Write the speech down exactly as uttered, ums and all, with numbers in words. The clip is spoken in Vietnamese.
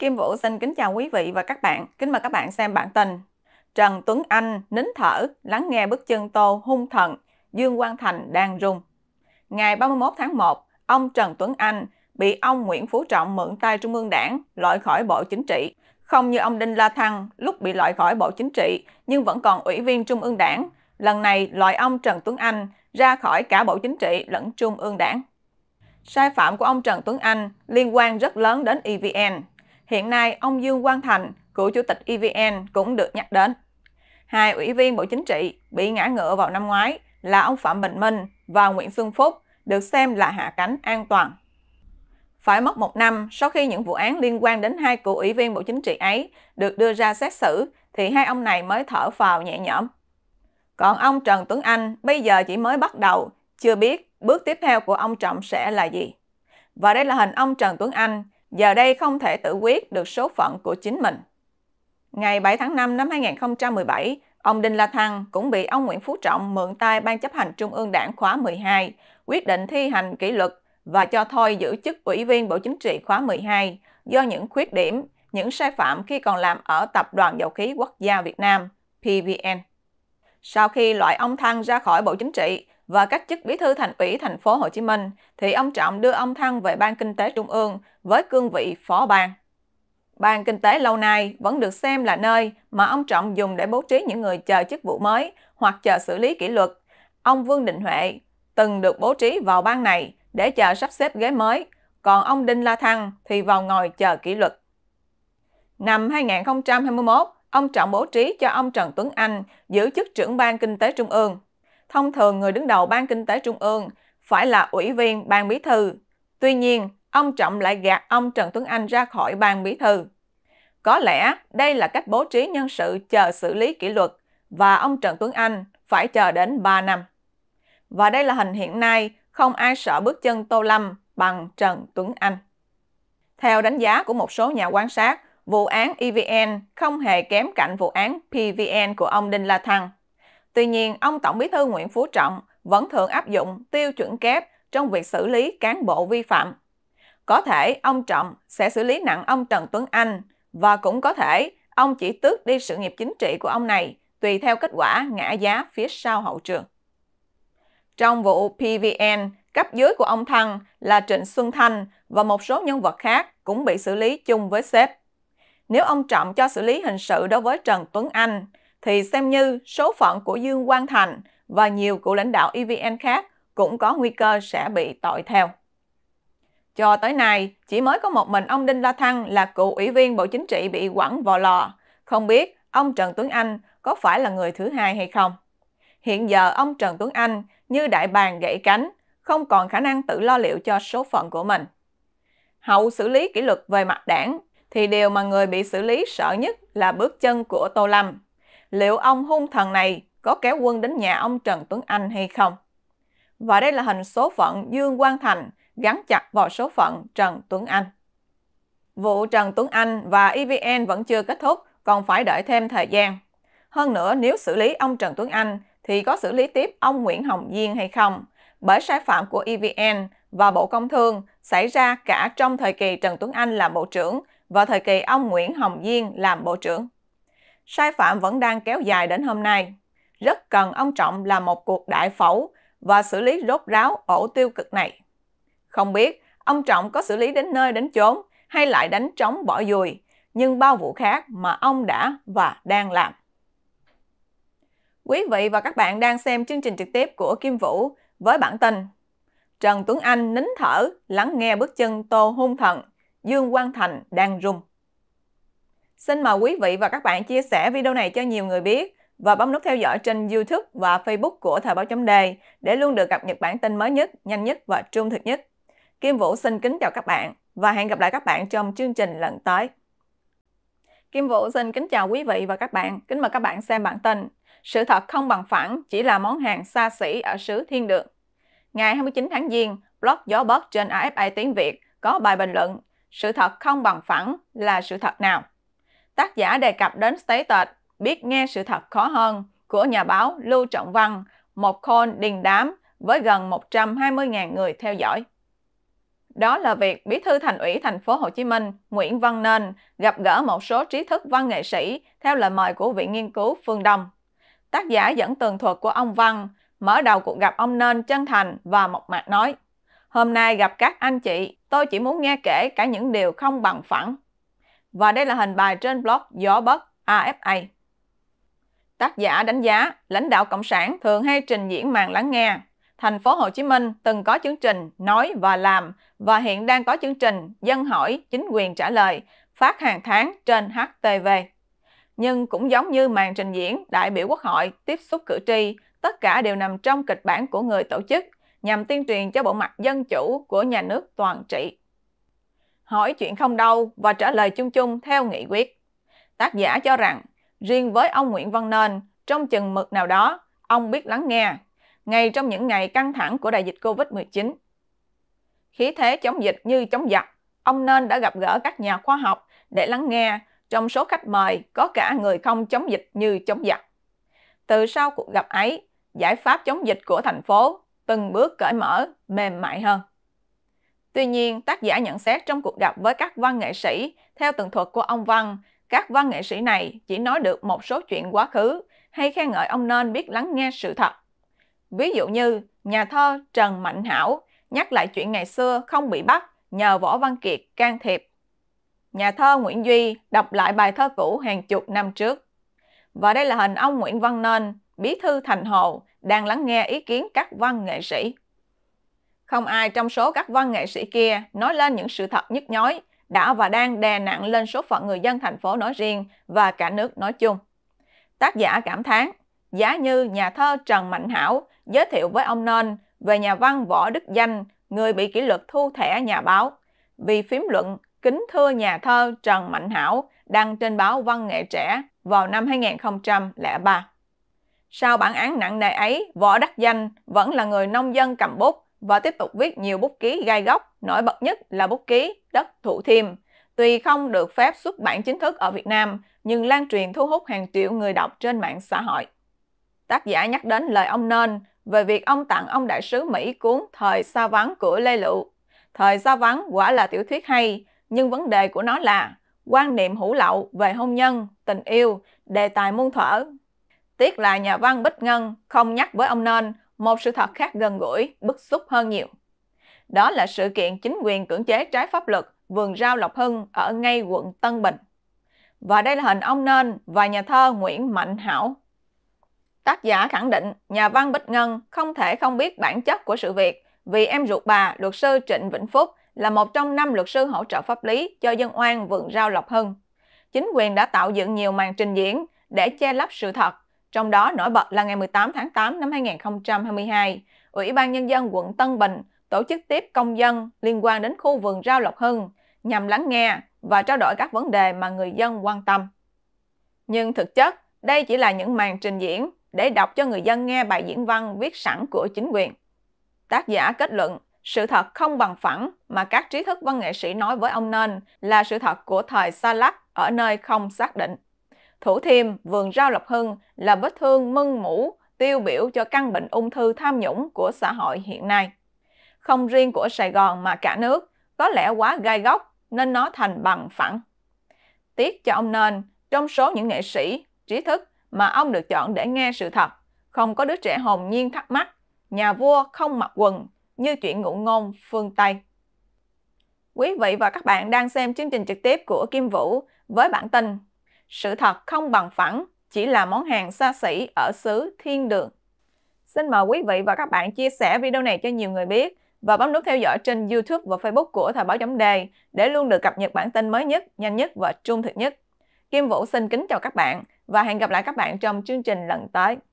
Kim Vũ xin kính chào quý vị và các bạn. Kính mời các bạn xem bản tin. Trần Tuấn Anh nín thở, lắng nghe bước chân Tô hung thần, Dương Quang Thành đang rung. Ngày ba mươi mốt tháng một, ông Trần Tuấn Anh bị ông Nguyễn Phú Trọng mượn tay Trung ương Đảng loại khỏi Bộ Chính trị. Không như ông Đinh La Thăng lúc bị loại khỏi Bộ Chính trị nhưng vẫn còn ủy viên Trung ương Đảng, lần này loại ông Trần Tuấn Anh ra khỏi cả Bộ Chính trị lẫn Trung ương Đảng. Sai phạm của ông Trần Tuấn Anh liên quan rất lớn đến E V N. Hiện nay, ông Dương Quang Thành, cựu chủ tịch E V N cũng được nhắc đến. Hai ủy viên Bộ Chính trị bị ngã ngựa vào năm ngoái là ông Phạm Bình Minh và Nguyễn Xuân Phúc được xem là hạ cánh an toàn. Phải mất một năm sau khi những vụ án liên quan đến hai cựu ủy viên Bộ Chính trị ấy được đưa ra xét xử thì hai ông này mới thở phào nhẹ nhõm. Còn ông Trần Tuấn Anh bây giờ chỉ mới bắt đầu, chưa biết bước tiếp theo của ông Trọng sẽ là gì. Và đây là hình ông Trần Tuấn Anh, giờ đây không thể tự quyết được số phận của chính mình. Ngày bảy tháng năm năm hai nghìn không trăm mười bảy, ông Đinh La Thăng cũng bị ông Nguyễn Phú Trọng mượn tay Ban chấp hành Trung ương Đảng khóa mười hai, quyết định thi hành kỷ luật và cho thôi giữ chức ủy viên Bộ Chính trị khóa mười hai do những khuyết điểm, những sai phạm khi còn làm ở Tập đoàn Dầu khí Quốc gia Việt Nam, P V N. Sau khi loại ông Thăng ra khỏi Bộ Chính trị và cách chức Bí thư Thành ủy Thành phố Hồ Chí Minh, thì ông Trọng đưa ông Thăng về Ban Kinh tế Trung ương với cương vị phó ban. Ban Kinh tế lâu nay vẫn được xem là nơi mà ông Trọng dùng để bố trí những người chờ chức vụ mới hoặc chờ xử lý kỷ luật. Ông Vương Định Huệ từng được bố trí vào ban này để chờ sắp xếp ghế mới, còn ông Đinh La Thăng thì vào ngồi chờ kỷ luật. Năm hai nghìn không trăm hai mươi mốt, ông Trọng bố trí cho ông Trần Tuấn Anh giữ chức trưởng Ban Kinh tế Trung ương. Thông thường người đứng đầu Ban Kinh tế Trung ương phải là ủy viên Ban Bí thư. Tuy nhiên, ông Trọng lại gạt ông Trần Tuấn Anh ra khỏi Ban Bí thư. Có lẽ đây là cách bố trí nhân sự chờ xử lý kỷ luật và ông Trần Tuấn Anh phải chờ đến ba năm. Và đây là hình hiện nay không ai sợ bước chân Tô Lâm bằng Trần Tuấn Anh. Theo đánh giá của một số nhà quan sát, vụ án E V N không hề kém cạnh vụ án P V N của ông Đinh La Thăng. Tuy nhiên, ông Tổng Bí thư Nguyễn Phú Trọng vẫn thường áp dụng tiêu chuẩn kép trong việc xử lý cán bộ vi phạm. Có thể ông Trọng sẽ xử lý nặng ông Trần Tuấn Anh và cũng có thể ông chỉ tước đi sự nghiệp chính trị của ông này tùy theo kết quả ngã giá phía sau hậu trường. Trong vụ P V N, cấp dưới của ông Thăng là Trịnh Xuân Thanh và một số nhân vật khác cũng bị xử lý chung với sếp. Nếu ông Trọng cho xử lý hình sự đối với Trần Tuấn Anh, thì xem như số phận của Dương Quang Thành và nhiều cựu lãnh đạo E V N khác cũng có nguy cơ sẽ bị tội theo. Cho tới nay, chỉ mới có một mình ông Đinh La Thăng là cựu ủy viên Bộ Chính trị bị quẳng vào lò. Không biết ông Trần Tuấn Anh có phải là người thứ hai hay không? Hiện giờ ông Trần Tuấn Anh như đại bàng gãy cánh, không còn khả năng tự lo liệu cho số phận của mình. Hậu xử lý kỷ luật về mặt đảng, thì điều mà người bị xử lý sợ nhất là bước chân của Tô Lâm. Liệu ông hung thần này có kéo quân đến nhà ông Trần Tuấn Anh hay không? Và đây là hình số phận Dương Quang Thành gắn chặt vào số phận Trần Tuấn Anh. Vụ Trần Tuấn Anh và E V N vẫn chưa kết thúc, còn phải đợi thêm thời gian. Hơn nữa, nếu xử lý ông Trần Tuấn Anh, thì có xử lý tiếp ông Nguyễn Hồng Diên hay không? Bởi sai phạm của E V N và Bộ Công Thương xảy ra cả trong thời kỳ Trần Tuấn Anh làm Bộ trưởng và thời kỳ ông Nguyễn Hồng Diên làm Bộ trưởng. Sai phạm vẫn đang kéo dài đến hôm nay. Rất cần ông Trọng làm một cuộc đại phẫu và xử lý rốt ráo ổ tiêu cực này. Không biết ông Trọng có xử lý đến nơi đến chốn hay lại đánh trống bỏ dùi, nhưng bao vụ khác mà ông đã và đang làm. Quý vị và các bạn đang xem chương trình trực tiếp của Kim Vũ với bản tin Trần Tuấn Anh nín thở, lắng nghe bước chân Tô hung thần, Dương Quang Thành đang rung. Xin mời quý vị và các bạn chia sẻ video này cho nhiều người biết và bấm nút theo dõi trên YouTube và Facebook của Thời báo chấm đề để luôn được cập nhật bản tin mới nhất, nhanh nhất và trung thực nhất. Kim Vũ xin kính chào các bạn và hẹn gặp lại các bạn trong chương trình lần tới. Kim Vũ xin kính chào quý vị và các bạn. Kính mời các bạn xem bản tin Sự thật không bằng phẳng chỉ là món hàng xa xỉ ở xứ thiên đường. Ngày hai mươi chín tháng Giêng, blog Gió Bớt trên A F A Tiếng Việt có bài bình luận Sự thật không bằng phẳng là sự thật nào? Tác giả đề cập đến statement Biết nghe sự thật khó hơn của nhà báo Lưu Trọng Văn, một kênh đình đám với gần một trăm hai mươi nghìn người theo dõi. Đó là việc Bí thư Thành ủy Thành phố Hồ Chí Minh Nguyễn Văn Nên gặp gỡ một số trí thức văn nghệ sĩ theo lời mời của Viện Nghiên cứu Phương Đông. Tác giả dẫn tường thuật của ông Văn mở đầu cuộc gặp ông Nên chân thành và mộc mạc nói: "Hôm nay gặp các anh chị, tôi chỉ muốn nghe kể cả những điều không bằng phẳng." Và đây là hình bài trên blog Gió Bớt a ép a. Tác giả đánh giá lãnh đạo Cộng sản thường hay trình diễn màn lắng nghe. Thành phố Hồ Chí Minh từng có chương trình Nói và Làm và hiện đang có chương trình Dân hỏi, chính quyền trả lời phát hàng tháng trên hát tê vê. Nhưng cũng giống như màn trình diễn đại biểu Quốc hội tiếp xúc cử tri, tất cả đều nằm trong kịch bản của người tổ chức nhằm tuyên truyền cho bộ mặt dân chủ của nhà nước toàn trị. Hỏi chuyện không đâu và trả lời chung chung theo nghị quyết. Tác giả cho rằng riêng với ông Nguyễn Văn Nên, trong chừng mực nào đó, ông biết lắng nghe, ngay trong những ngày căng thẳng của đại dịch Covid mười chín. Khí thế chống dịch như chống giặc, ông Nên đã gặp gỡ các nhà khoa học để lắng nghe, trong số khách mời có cả người không chống dịch như chống giặc. Từ sau cuộc gặp ấy, giải pháp chống dịch của thành phố từng bước cởi mở, mềm mại hơn. Tuy nhiên, tác giả nhận xét trong cuộc gặp với các văn nghệ sĩ, theo tường thuật của ông Văn, các văn nghệ sĩ này chỉ nói được một số chuyện quá khứ hay khen ngợi ông Nên biết lắng nghe sự thật. Ví dụ như nhà thơ Trần Mạnh Hảo nhắc lại chuyện ngày xưa không bị bắt nhờ Võ Văn Kiệt can thiệp. Nhà thơ Nguyễn Duy đọc lại bài thơ cũ hàng chục năm trước. Và đây là hình ông Nguyễn Văn Nên, Bí thư Thành Hồ, đang lắng nghe ý kiến các văn nghệ sĩ. Không ai trong số các văn nghệ sĩ kia nói lên những sự thật nhức nhối đã và đang đè nặng lên số phận người dân thành phố nói riêng và cả nước nói chung. Tác giả cảm thán, giá như nhà thơ Trần Mạnh Hảo giới thiệu với ông Nên về nhà văn Võ Đức Danh, người bị kỷ luật thu thẻ nhà báo, vì phím luận kính thưa nhà thơ Trần Mạnh Hảo đăng trên báo Văn nghệ Trẻ vào năm hai nghìn không trăm lẻ ba. Sau bản án nặng nề ấy, Võ Đức Danh vẫn là người nông dân cầm bút và tiếp tục viết nhiều bút ký gai góc, nổi bật nhất là bút ký Đất Thủ Thiêm. Tuy không được phép xuất bản chính thức ở Việt Nam, nhưng lan truyền thu hút hàng triệu người đọc trên mạng xã hội. Tác giả nhắc đến lời ông Nên về việc ông tặng ông đại sứ Mỹ cuốn Thời Xa Vắng của Lê Lựu. Thời Xa Vắng quả là tiểu thuyết hay, nhưng vấn đề của nó là quan niệm hủ lậu về hôn nhân, tình yêu, đề tài muôn thuở. Tiếc là nhà văn Bích Ngân không nhắc với ông Nên một sự thật khác gần gũi, bức xúc hơn nhiều. Đó là sự kiện chính quyền cưỡng chế trái pháp luật Vườn Rau Lộc Hưng ở ngay quận Tân Bình. Và đây là hình ông Nên và nhà thơ Nguyễn Mạnh Hảo. Tác giả khẳng định nhà văn Bích Ngân không thể không biết bản chất của sự việc vì em ruột bà, luật sư Trịnh Vĩnh Phúc, là một trong năm luật sư hỗ trợ pháp lý cho dân oan Vườn Rau Lộc Hưng. Chính quyền đã tạo dựng nhiều màn trình diễn để che lấp sự thật, trong đó nổi bật là ngày mười tám tháng tám năm hai nghìn không trăm hai mươi hai, Ủy ban Nhân dân quận Tân Bình tổ chức tiếp công dân liên quan đến khu Vườn Rau Lộc Hưng nhằm lắng nghe và trao đổi các vấn đề mà người dân quan tâm. Nhưng thực chất, đây chỉ là những màn trình diễn để đọc cho người dân nghe bài diễn văn viết sẵn của chính quyền. Tác giả kết luận, sự thật không bằng phẳng mà các trí thức văn nghệ sĩ nói với ông Nên là sự thật của thời xa lắc ở nơi không xác định. Thủ Thiêm, Vườn Rau Lộc Hưng là vết thương mưng mủ tiêu biểu cho căn bệnh ung thư tham nhũng của xã hội hiện nay. Không riêng của Sài Gòn mà cả nước, có lẽ quá gai góc nên nó thành bằng phẳng. Tiếc cho ông Nên, trong số những nghệ sĩ, trí thức mà ông được chọn để nghe sự thật, không có đứa trẻ hồn nhiên thắc mắc, nhà vua không mặc quần, như chuyện ngụ ngôn phương Tây. Quý vị và các bạn đang xem chương trình trực tiếp của Kim Vũ với bản tin Sự thật không bằng phẳng chỉ là món hàng xa xỉ ở xứ thiên đường. Xin mời quý vị và các bạn chia sẻ video này cho nhiều người biết và bấm nút theo dõi trên YouTube và Facebook của Thời báo chấm đề để luôn được cập nhật bản tin mới nhất, nhanh nhất và trung thực nhất. Kim Vũ xin kính chào các bạn và hẹn gặp lại các bạn trong chương trình lần tới.